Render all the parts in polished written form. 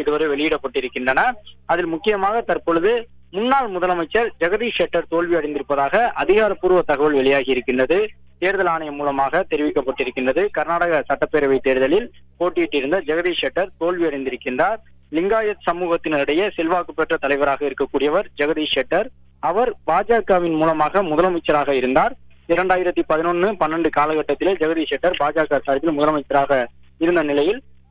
இதுவரை வெளியிடப்பட்டிருக்கின்றன. அதில் முக்கியமாக தற்பொழுது முன்னாள் முதலமைச்சர் ஜெகதீஷ் ஷெட்டர் தோல்வி அடைந்திருப்பதாக அதிகாரப்பூர்வ தகவல் வெளியாகி இருக்கின்றது. தேர்தல் ஆணையம் மூலமாக தெரிவிக்கப்பட்டிருக்கின்றது. கர்நாடக சட்டப்பேரவை தேர்தலில் போட்டியிட்டிருந்த ஜெகதீஷ் ஷெட்டர் தோல்வி அடைந்திருக்கின்றார். லிங்காயத் சமூகத்தினரிடையே செல்வாக்கு பெற்ற தலைவராக இருக்கக்கூடியவர் ஜெகதீஷ் ஷெட்டர். அவர் பாஜகவின் மூலமாக முதலமைச்சராக இருந்தார். 2011-12 காலகட்டத்திலே ஜெகதீஷ் ஷெட்டர் பாஜக சார்பில் முதலமைச்சராக இருந்த நிலையில்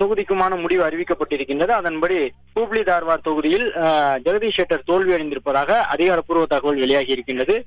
தொகுதிக்குமான முடிவு அறிவிக்கப்பட்டிருக்கின்றது. அதன்படி ஹூப்ளி தார்வார் தொகுதியில் ஜெகதீஷ் ஷெட்டர் தோல்வி அடைந்திருப்பதாக அதிகாரப்பூர்வ தகவல் வெளியாகி இருக்கின்றது.